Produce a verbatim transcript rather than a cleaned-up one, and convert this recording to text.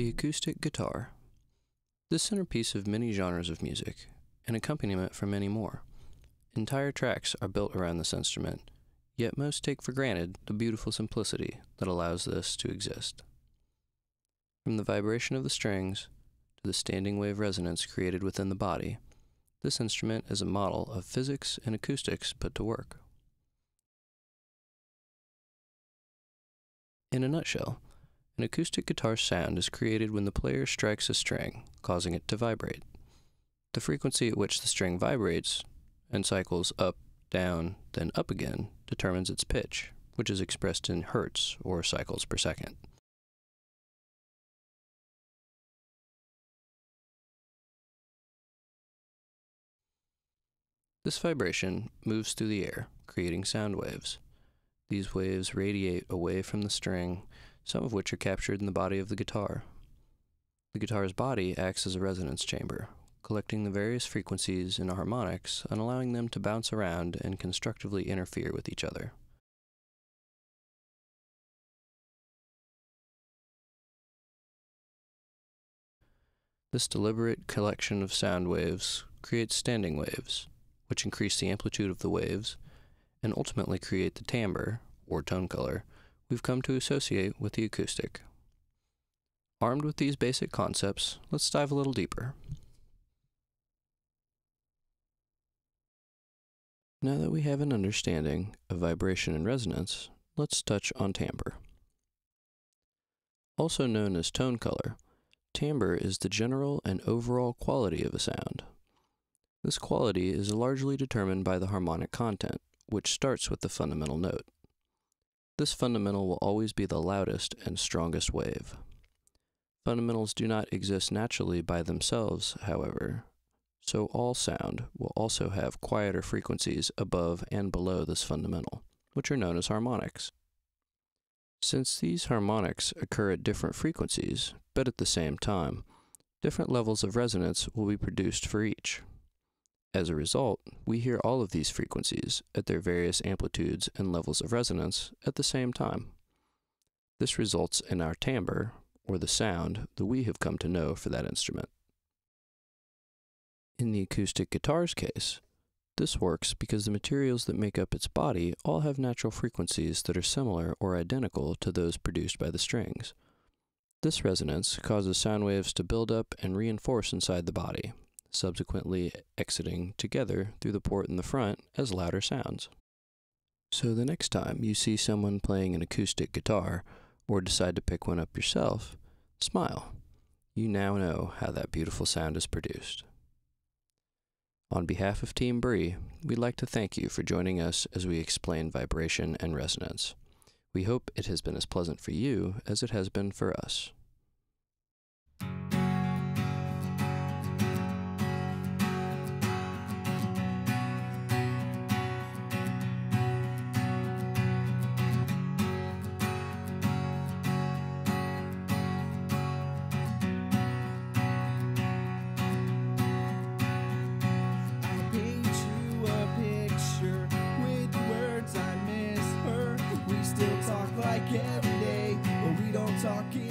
The acoustic guitar. The centerpiece of many genres of music, an accompaniment for many more. Entire tracks are built around this instrument, yet most take for granted the beautiful simplicity that allows this to exist. From the vibration of the strings to the standing wave resonance created within the body, this instrument is a model of physics and acoustics put to work. In a nutshell, an acoustic guitar sound is created when the player strikes a string, causing it to vibrate. The frequency at which the string vibrates and cycles up, down, then up again determines its pitch, which is expressed in hertz or cycles per second. This vibration moves through the air, creating sound waves. These waves radiate away from the string, some of which are captured in the body of the guitar. The guitar's body acts as a resonance chamber, collecting the various frequencies and harmonics and allowing them to bounce around and constructively interfere with each other. This deliberate collection of sound waves creates standing waves, which increase the amplitude of the waves and ultimately create the timbre, or tone color, we've come to associate with the acoustic. Armed with these basic concepts, let's dive a little deeper. Now that we have an understanding of vibration and resonance, let's touch on timbre. Also known as tone color, timbre is the general and overall quality of a sound. This quality is largely determined by the harmonic content, which starts with the fundamental note. This fundamental will always be the loudest and strongest wave. Fundamentals do not exist naturally by themselves, however, so all sound will also have quieter frequencies above and below this fundamental, which are known as harmonics. Since these harmonics occur at different frequencies, but at the same time, different levels of resonance will be produced for each. As a result, we hear all of these frequencies at their various amplitudes and levels of resonance at the same time. This results in our timbre, or the sound that we have come to know for that instrument. In the acoustic guitar's case, this works because the materials that make up its body all have natural frequencies that are similar or identical to those produced by the strings. This resonance causes sound waves to build up and reinforce inside the body, subsequently exiting together through the port in the front as louder sounds. So the next time you see someone playing an acoustic guitar, or decide to pick one up yourself, smile. You now know how that beautiful sound is produced. On behalf of Team Brie, we'd like to thank you for joining us as we explain vibration and resonance. We hope it has been as pleasant for you as it has been for us. Every day, but we don't talk.